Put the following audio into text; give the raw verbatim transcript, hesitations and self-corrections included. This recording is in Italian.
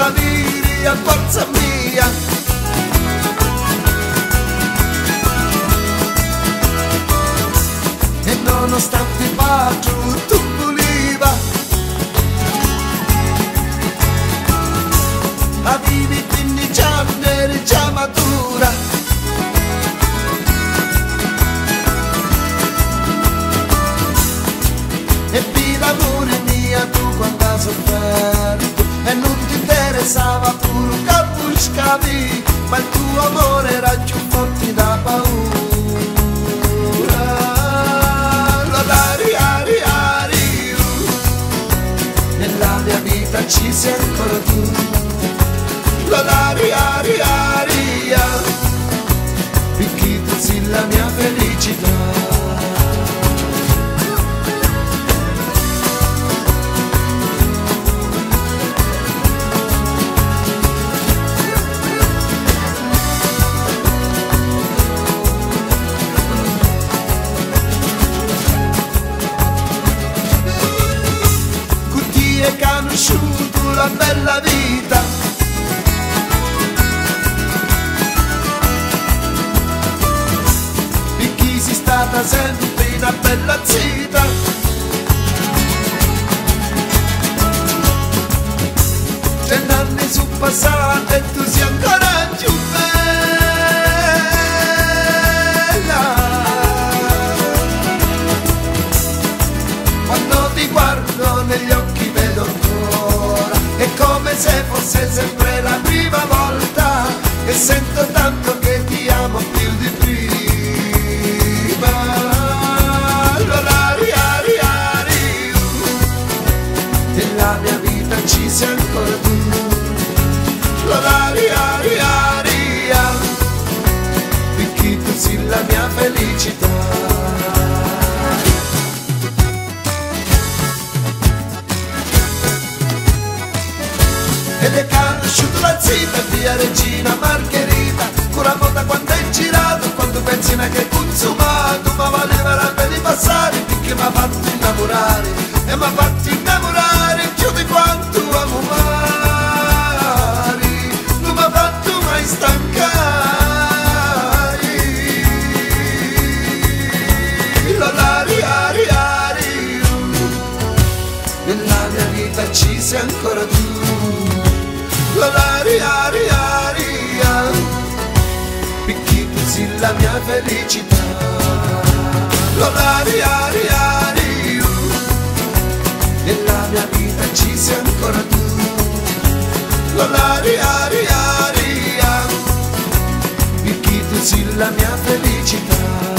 tanta diria, forza mia. E nonostante bacio tu puliva, avevi quindici anni, eri già matura. E vita amore mia, tu quanto hai sofferto, e non ti interessava pure un capo scavi, ma il tuo amore era più forte da paura. Ci sei ancora tu, l'aria, aria, aria, perché tu sei la mia felicità. Tutti e conosciuti la bella vita, e chi si stata sempre una bella zita, cent'anni su passate e tu sei ancora più bella, quando ti guardo negli occhi vedo tu. È come se fosse sempre la prima volta e sento tanto che ti amo più di prima. Allora, riari, riari, nella mia vita ci sei ancora tu. Allora, riari, riari, perché tu sei la mia felicità. Ed è conosciuto la zita via Regina Margherita, con la moda quando hai girato, quando pensi che hai consumato, ma valeva la pena di passare, perché mi ha fatto innamorare, e mi ha fatto innamorare più di quanto amo mari, non mi ha fatto mai stancare. L'olari, ari, ari, nella mia vita ci sei ancora tu. L'aria, aria, aria, perché tu sei la mia felicità. L'aria, aria, aria, nella mia vita ci sei ancora tu. L'aria, aria, aria, perché tu sei la mia felicità.